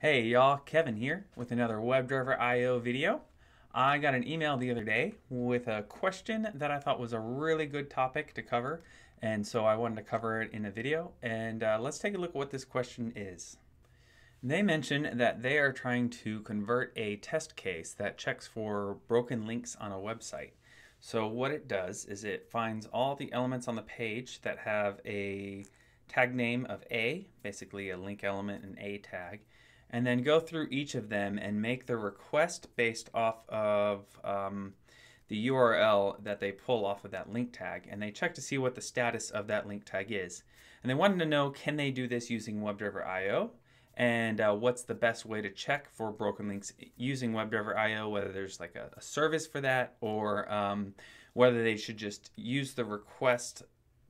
Hey y'all, Kevin here with another WebDriver IO video. I got an email the other day with a question that I thought was a really good topic to cover, and so I wanted to cover it in a video. And let's take a look at what this question is. They mention that they are trying to convert a test case that checks for broken links on a website. So what it does is it finds all the elements on the page that have a tag name of A, basically a link element and A tag, and then go through each of them and make the request based off of the URL that they pull off of that link tag. And they check to see what the status of that link tag is. And they wanted to know, can they do this using WebDriver IO? And what's the best way to check for broken links using WebDriver IO, whether there's like a service for that, or whether they should just use the request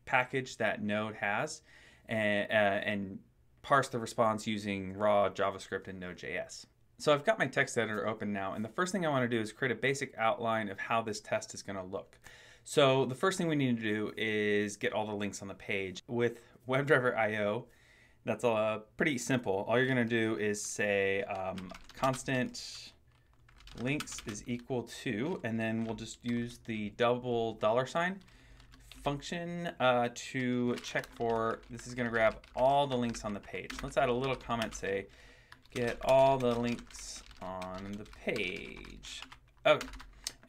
package that Node has and parse the response using raw JavaScript and Node.js. So I've got my text editor open now, and the first thing I want to do is create a basic outline of how this test is going to look. So the first thing we need to do is get all the links on the page. With WebDriver IO, that's pretty simple. All you're going to do is say constant links is equal to, and then we'll just use the double $ function to check for, this is going to grab all the links on the page. Let's add a little comment, say, get all the links on the page. Okay.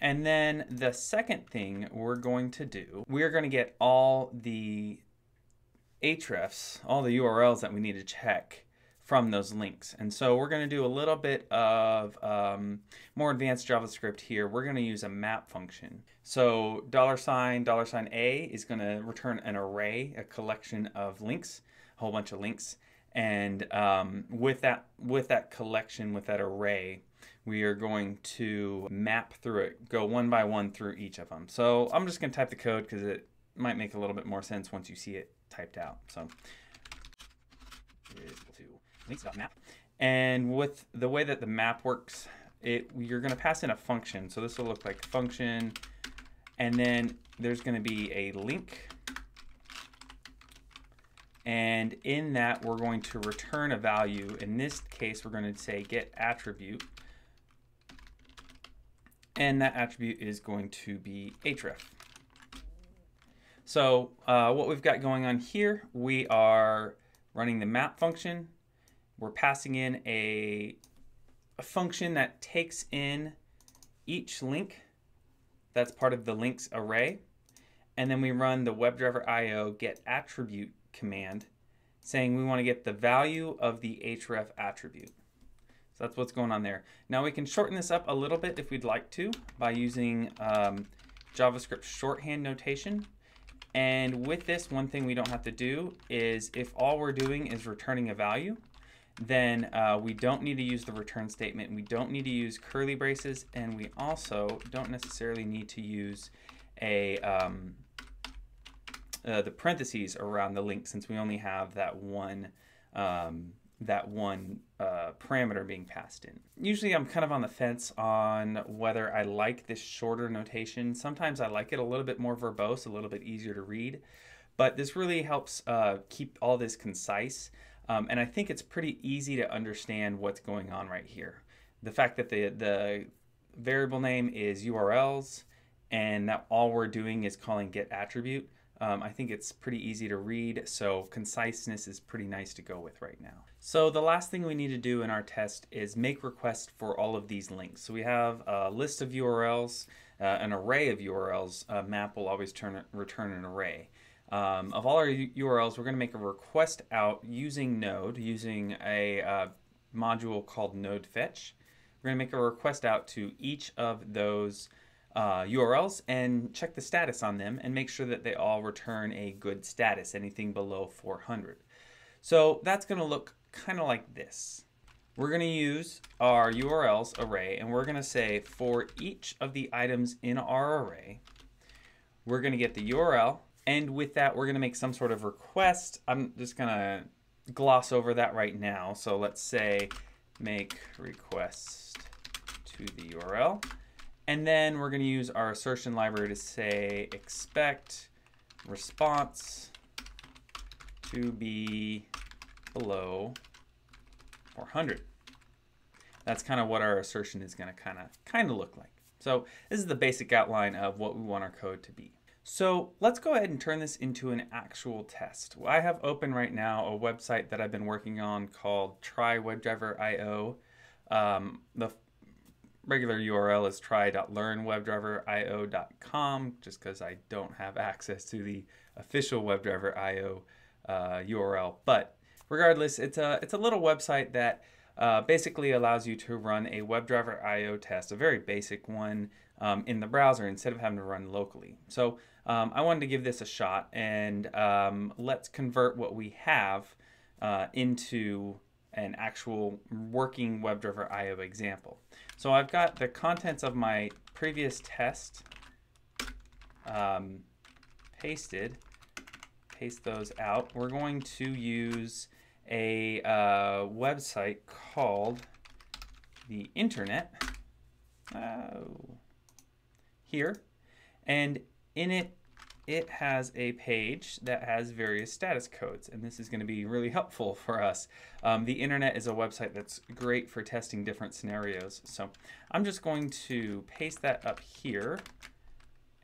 And then the second thing we're going to do, we're going to get all the hrefs, all the URLs that we need to check from those links. And so we're going to do a little bit of more advanced JavaScript here. We're going to use a map function. So $$A is going to return an array, a collection of links, a whole bunch of links. And with that collection, with that array, we are going to map through it, go one by one through each of them. So I'm just going to type the code because it might make a little bit more sense once you see it typed out. So is equal to links.map. And with the way that the map works, you're going to pass in a function. So this will look like function, and then there's going to be a link. And in that, we're going to return a value. In this case, we're going to say get attribute. And that attribute is going to be href. So what we've got going on here, we are running the map function. We're passing in a function that takes in each link that's part of the links array. And then we run the WebDriver IO get attribute command saying we want to get the value of the href attribute. So that's what's going on there. Now we can shorten this up a little bit if we'd like to by using JavaScript shorthand notation. And with this, one thing we don't have to do is if all we're doing is returning a value, then we don't need to use the return statement. We don't need to use curly braces. And we also don't necessarily need to use the parentheses around the link, since we only have that one parameter being passed in. Usually I'm kind of on the fence on whether I like this shorter notation. Sometimes I like it a little bit more verbose, a little bit easier to read, but this really helps keep all this concise. And I think it's pretty easy to understand what's going on right here. The fact that the variable name is URLs and that all we're doing is calling get attribute, I think it's pretty easy to read, so conciseness is pretty nice to go with right now. So the last thing we need to do in our test is make requests for all of these links. So we have a list of URLs, an array of URLs. Map will always return an array. Of all our URLs, we're going to make a request out using Node, using a module called Node Fetch. We're going to make a request out to each of those URLs and check the status on them and make sure that they all return a good status, anything below 400. So that's going to look kind of like this. We're going to use our URLs array, and we're going to say for each of the items in our array, we're going to get the URL. And with that, we're going to make some sort of request. I'm just going to gloss over that right now. So let's say make request to the URL. And then we're going to use our assertion library to say expect response to be below 400. That's kind of what our assertion is going to kind of look like. So this is the basic outline of what we want our code to be. So let's go ahead and turn this into an actual test. I have open right now a website that I've been working on called try.webdriver.io. The regular URL is try.learnwebdriver.io.com, just because I don't have access to the official WebDriver.io URL. But regardless, it's a little website that basically allows you to run a WebDriver.io test, a very basic one, in the browser instead of having to run locally. So I wanted to give this a shot, and let's convert what we have into an actual working WebDriver.io example. So I've got the contents of my previous test pasted. Paste those out. We're going to use a website called the Internet here, and in it has a page that has various status codes, and this is going to be really helpful for us. The Internet is a website that's great for testing different scenarios. So I'm just going to paste that up here,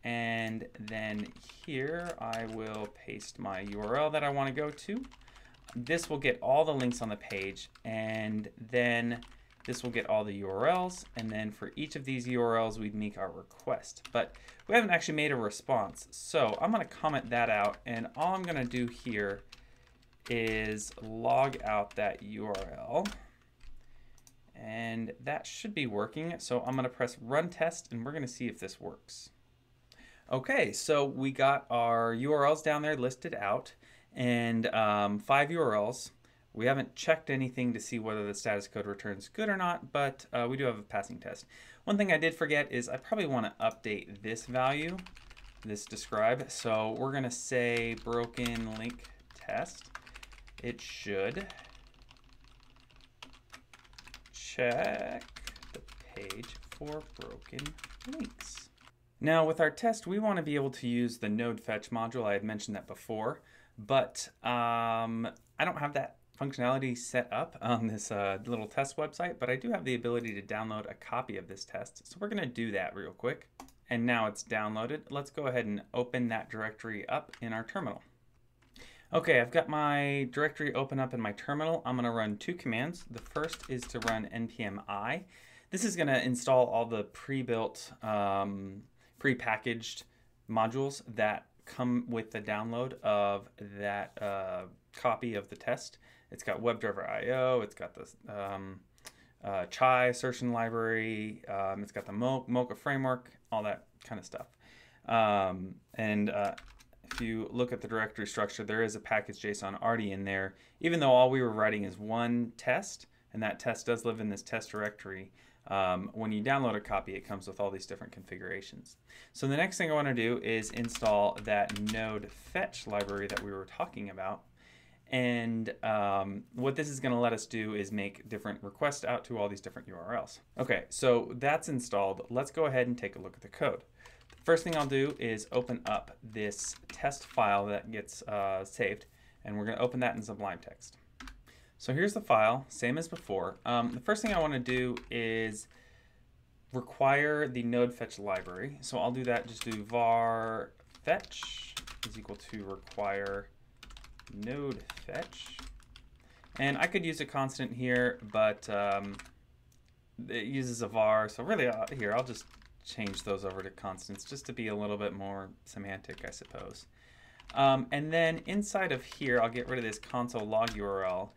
and then here I will paste my URL that I want to go to. This will get all the links on the page, and then this will get all the URLs, and then for each of these URLs we'd make our request. But we haven't actually made a response, so I'm going to comment that out, and all I'm going to do here is log out that URL, and that should be working. So I'm going to press run test, and we're going to see if this works. Okay, so we got our URLs down there listed out, and 5 URLs. We haven't checked anything to see whether the status code returns good or not, but we do have a passing test. One thing I did forget is I probably want to update this value, this describe. So we're going to say broken link test. It should check the page for broken links. Now with our test, we want to be able to use the node fetch module. I had mentioned that before, but I don't have that functionality set up on this little test website, but I do have the ability to download a copy of this test. So we're going to do that real quick. And now it's downloaded. Let's go ahead and open that directory up in our terminal. Okay, I've got my directory open up in my terminal. I'm going to run 2 commands. The first is to run npm i. This is going to install all the pre-built, pre-packaged modules that come with the download of that copy of the test. It's got WebDriver.io, it's got the Chai assertion library, it's got the Mocha framework, all that kind of stuff. If you look at the directory structure, there is a package.json already in there. Even though all we were writing is one test, and that test does live in this test directory, when you download a copy, it comes with all these different configurations. So the next thing I want to do is install that node fetch library that we were talking about. And what this is going to let us do is make different requests out to all these different URLs. Okay, so that's installed. Let's go ahead and take a look at the code. The first thing I'll do is open up this test file that gets saved, and we're going to open that in Sublime Text. So here's the file, same as before. The first thing I want to do is require the node fetch library. So I'll do that, just do var fetch is equal to require node fetch. And I could use a constant here, but it uses a var. So really here, I'll just change those over to constants just to be a little bit more semantic, I suppose. And then inside of here, I'll get rid of this console log URL.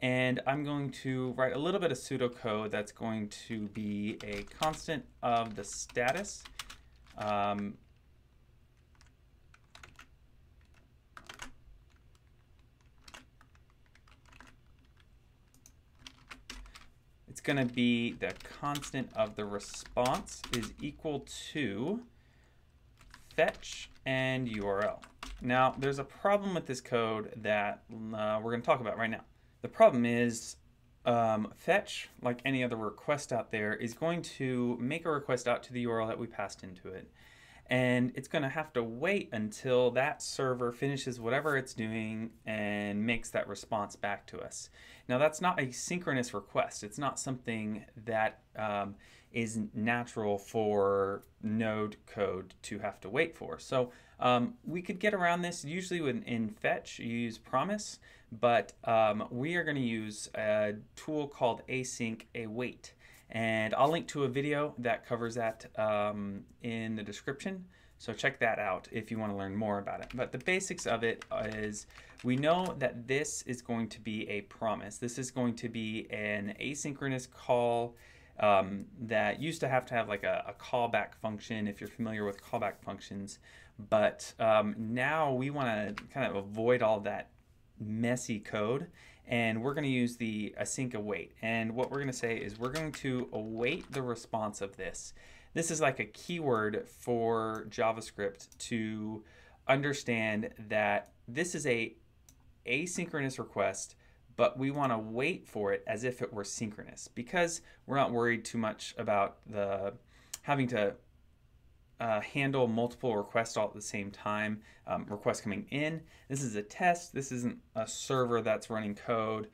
And I'm going to write a little bit of pseudocode that's going to be a constant of the status. It's going to be the constant of the response is equal to fetch and URL. Now, there's a problem with this code that we're going to talk about right now. The problem is fetch, like any other request out there, is going to make a request out to the URL that we passed into it. and it's going to have to wait until that server finishes whatever it's doing and makes that response back to us. Now, that's not a synchronous request. It's not something that is natural for Node code to have to wait for. So we could get around this. Usually in fetch, you use promise, but we are going to use a tool called async await. And I'll link to a video that covers that in the description. So check that out if you want to learn more about it. But the basics of it is we know that this is going to be a promise. This is going to be an asynchronous call that used to have like a callback function, if you're familiar with callback functions. But now we want to kind of avoid all that messy code, and we're going to use the async await. And what we're going to say is we're going to await the response of this. This is like a keyword for JavaScript to understand that this is a asynchronous request, but we want to wait for it as if it were synchronous, because we're not worried too much about the having to handle multiple requests all at the same time, requests coming in. This is a test. This isn't a server that's running code.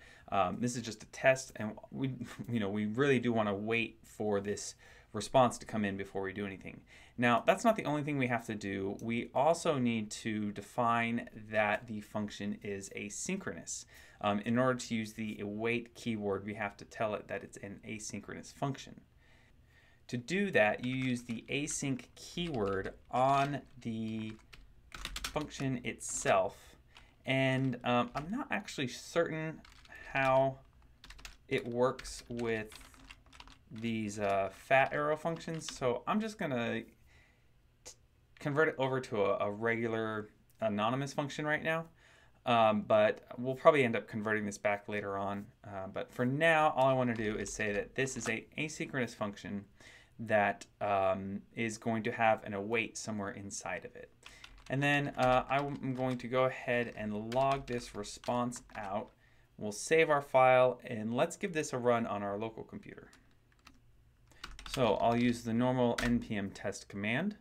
This is just a test, and we really do want to wait for this response to come in before we do anything. Now, that's not the only thing we have to do. We also need to define that the function is asynchronous. In order to use the await keyword, we have to tell it that it's an asynchronous function. To do that, you use the async keyword on the function itself. And I'm not actually certain how it works with these fat arrow functions, so I'm just going to convert it over to a regular anonymous function right now. But we'll probably end up converting this back later on. But for now, all I want to do is say that this is an asynchronous function that is going to have an await somewhere inside of it. And then I'm going to go ahead and log this response out. We'll save our file, and let's give this a run on our local computer. So I'll use the normal npm test command,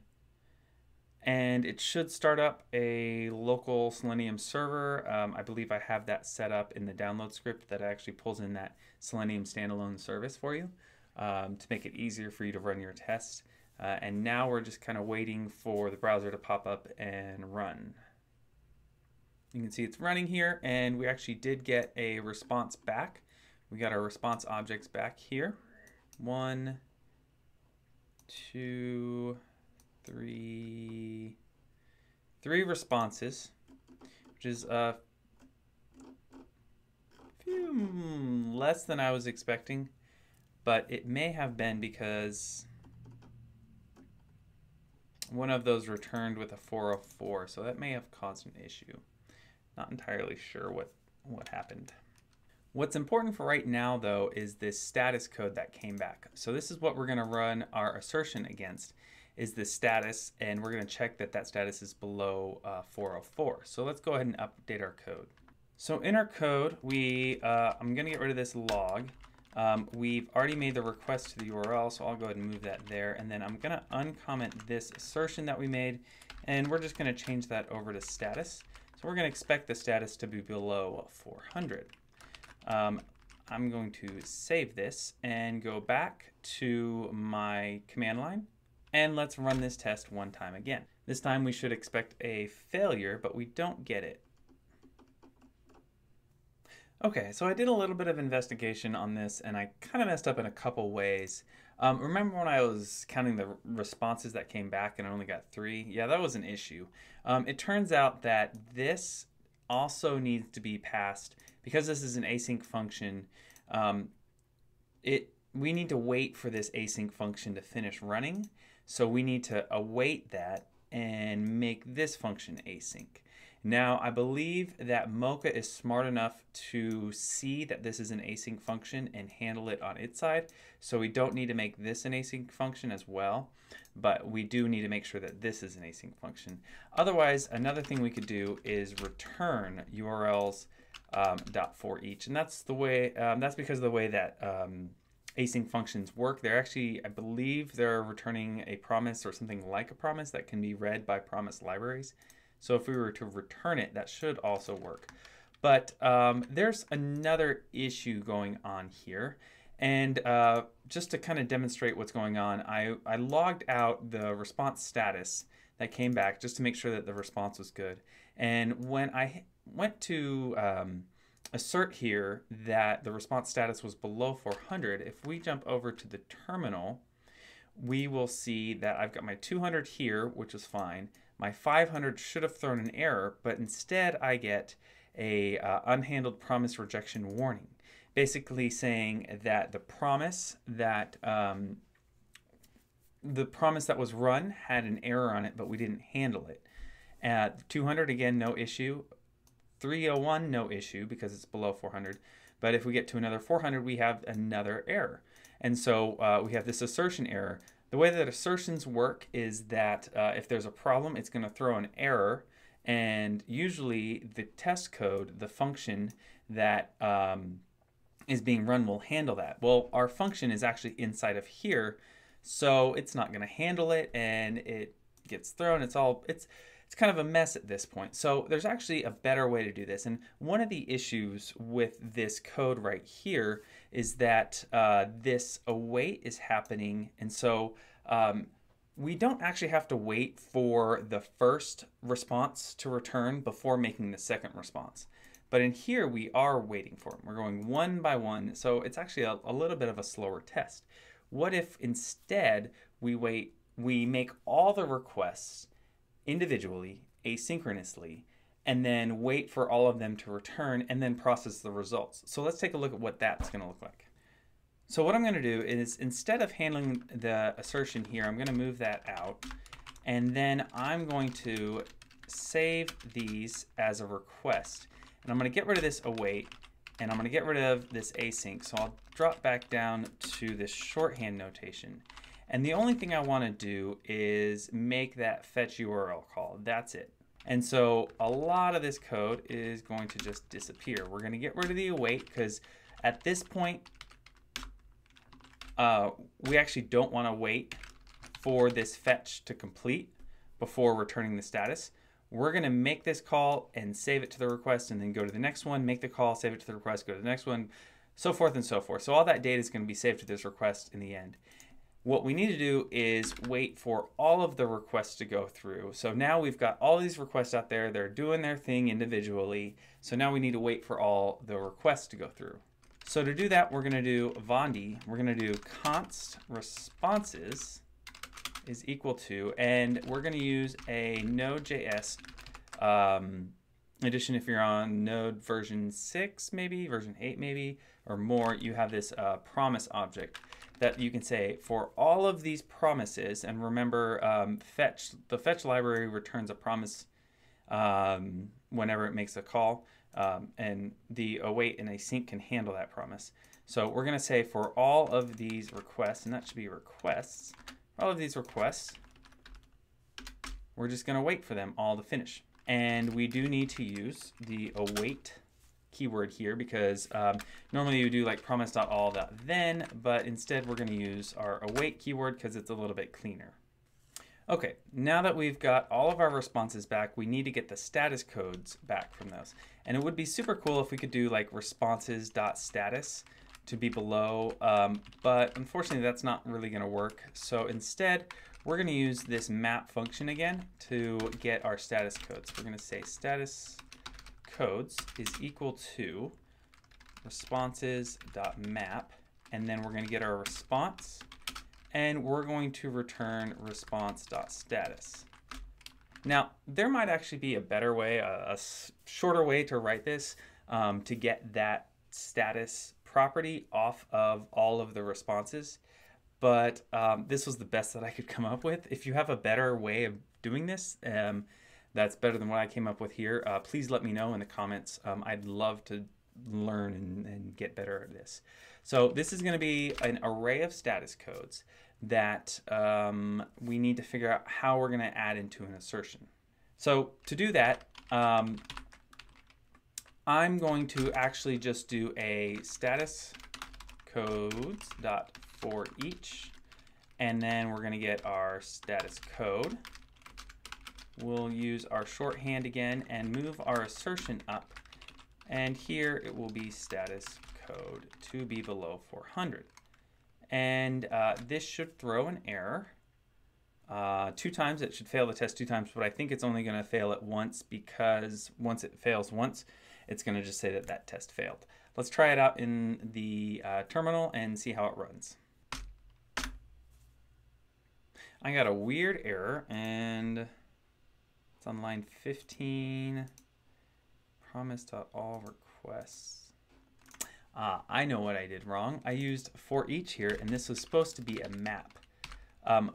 and it should start up a local Selenium server. I believe I have that set up in the download script that actually pulls in that Selenium standalone service for you to make it easier for you to run your tests. And now we're just kind of waiting for the browser to pop up and run. You can see it's running here, and we actually did get a response back. We got our response objects back here. 1, 2, 3 responses, which is a few less than I was expecting, but it may have been because one of those returned with a 404, so that may have caused an issue. Not entirely sure what happened. What's important for right now, though, is this status code that came back. So this is what we're going to run our assertion against, is the status, and we're going to check that that status is below 404. So let's go ahead and update our code. So in our code, I'm going to get rid of this log. We've already made the request to the URL, so I'll go ahead and move that there. And then I'm going to uncomment this assertion that we made, and we're just going to change that over to status. So we're going to expect the status to be below 400. I'm going to save this and go back to my command line, and let's run this test one time again. This time we should expect a failure, but we don't get it. Okay, so I did a little bit of investigation on this, and I kind of messed up in a couple ways. Remember when I was counting the responses that came back and I only got 3? Yeah, that was an issue. It turns out that this also needs to be passed. Because this is an async function, we need to wait for this async function to finish running. So we need to await that and make this function async. Now, I believe that Mocha is smart enough to see that this is an async function and handle it on its side. So we don't need to make this an async function as well, but we do need to make sure that this is an async function. Otherwise, another thing we could do is return URLs dot for each, and that's the way that's because of the way that async functions work. They're actually, I believe they're returning a promise or something like a promise that can be read by promise libraries. So if we were to return it, that should also work. But there's another issue going on here. And just to kind of demonstrate what's going on, I logged out the response status that came back just to make sure that the response was good. And when I went to assert here that the response status was below 400, if we jump over to the terminal, we will see that I've got my 200 here, which is fine. My 500 should have thrown an error, but instead I get a unhandled promise rejection warning, basically saying that the promise that was run had an error on it, but we didn't handle it. At 200, again, no issue. 301, no issue because it's below 400. But if we get to another 400, we have another error. And so we have this assertion error. The way that assertions work is that if there's a problem, it's going to throw an error. And usually the test code, the function that is being run, will handle that. Well, our function is actually inside of here, so it's not going to handle it, and it gets thrown. It's kind of a mess at this point. So there's actually a better way to do this. And one of the issues with this code right here is that this await is happening, and so we don't actually have to wait for the first response to return before making the second response. But in here, we are waiting for them. We're going one by one, so it's actually a little bit of a slower test. What if instead we make all the requests individually, asynchronously, and then wait for all of them to return and then process the results? So let's take a look at what that's going to look like. So what I'm going to do is, instead of handling the assertion here, I'm going to move that out, and then I'm going to save these as a request. And I'm going to get rid of this await, and I'm going to get rid of this async. So I'll drop back down to this shorthand notation. And the only thing I want to do is make that fetch URL call. That's it. And so a lot of this code is going to just disappear. We're going to get rid of the await because at this point, we actually don't want to wait for this fetch to complete before returning the status. We're going to make this call and save it to the request, and then go to the next one, make the call, save it to the request, go to the next one, so forth and so forth. So all that data is going to be saved to this request in the end. What we need to do is wait for all of the requests to go through. So now we've got all these requests out there. They're doing their thing individually. So now we need to wait for all the requests to go through. So to do that, we're going to do Vondi. We're going to do const responses is equal to, and we're going to use a Node.js edition. If you're on Node version 6, maybe, version 8, maybe, or more, you have this promise object that you can say for all of these promises. And remember, the fetch library returns a promise whenever it makes a call. And the await and async can handle that promise. So we're going to say for all of these requests, and that should be requests, all of these requests, we're just going to wait for them all to finish. And we do need to use the await keyword here because normally you do like promise.all.then, but instead we're going to use our await keyword because it's a little bit cleaner. Okay, now that we've got all of our responses back, we need to get the status codes back from those. And it would be super cool if we could do like responses.status to be below, but unfortunately that's not really going to work. So instead, we're going to use this map function again to get our status codes. We're going to say status codes is equal to responses.map, and then we're going to get our response, and we're going to return response.status. Now, there might actually be a better way, a shorter way to write this to get that status property off of all of the responses, but this was the best that I could come up with. If you have a better way of doing this that's better than what I came up with here, please let me know in the comments. I'd love to learn and get better at this. So this is going to be an array of status codes that we need to figure out how we're going to add into an assertion. So to do that, I'm going to actually just do a status codes dot for each, and then we're gonna get our status code. We'll use our shorthand again and move our assertion up, and here it will be status code to be below 400. And this should throw an error two times. It should fail the test two times, but I think it's only going to fail it once, because once it fails once, it's going to just say that that test failed. Let's try it out in the terminal and see how it runs. I got a weird error, and it's on line 15. Promise.all requests. I know what I did wrong. I used for each here, and this was supposed to be a map.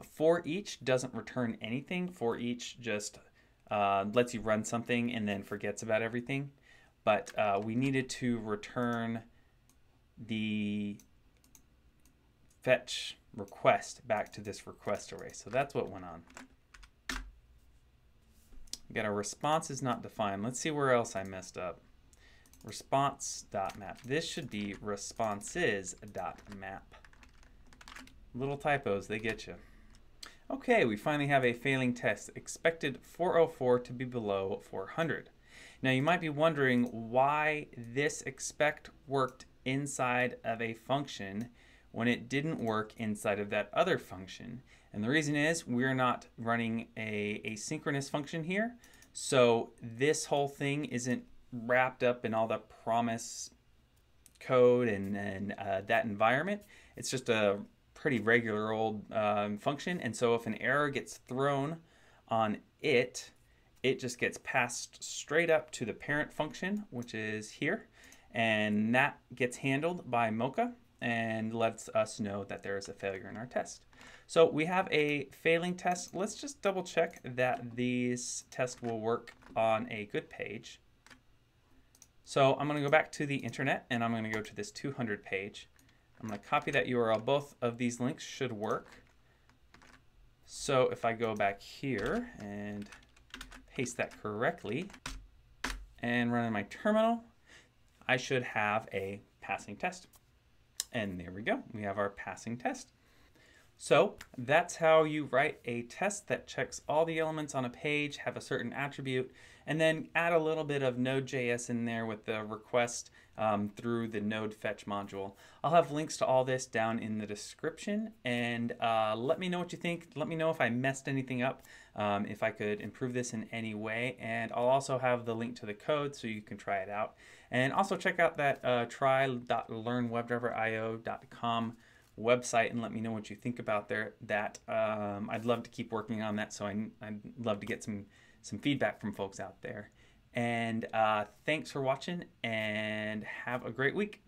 For each doesn't return anything. For each just lets you run something and then forgets about everything. But we needed to return the fetch request back to this request array. So that's what went on. We got our response is not defined. Let's see where else I messed up. Response.map. This should be responses.map. Little typos, they get you. Okay, we finally have a failing test. Expected 404 to be below 400. Now you might be wondering why this expect worked inside of a function when it didn't work inside of that other function. And the reason is we're not running a asynchronous function here. So this whole thing isn't wrapped up in all the promise code and that environment. It's just a pretty regular old function, and so if an error gets thrown on it, it just gets passed straight up to the parent function, which is here, and that gets handled by Mocha and lets us know that there is a failure in our test. So we have a failing test. Let's just double check that these tests will work on a good page. So I'm going to go back to the internet, and I'm going to go to this 200 page. I'm going to copy that URL. Both of these links should work. So if I go back here and paste that correctly and run in my terminal, I should have a passing test. And there we go. We have our passing test. So that's how you write a test that checks all the elements on a page, have a certain attribute, and then add a little bit of Node.js in there with the request through the Node Fetch module. I'll have links to all this down in the description, and let me know what you think. Let me know if I messed anything up, if I could improve this in any way, and I'll also have the link to the code so you can try it out. And also check out that try.learnwebdriverio.com website and let me know what you think about that. I'd love to keep working on that, so I'd love to get some feedback from folks out there. And thanks for watching, and have a great week.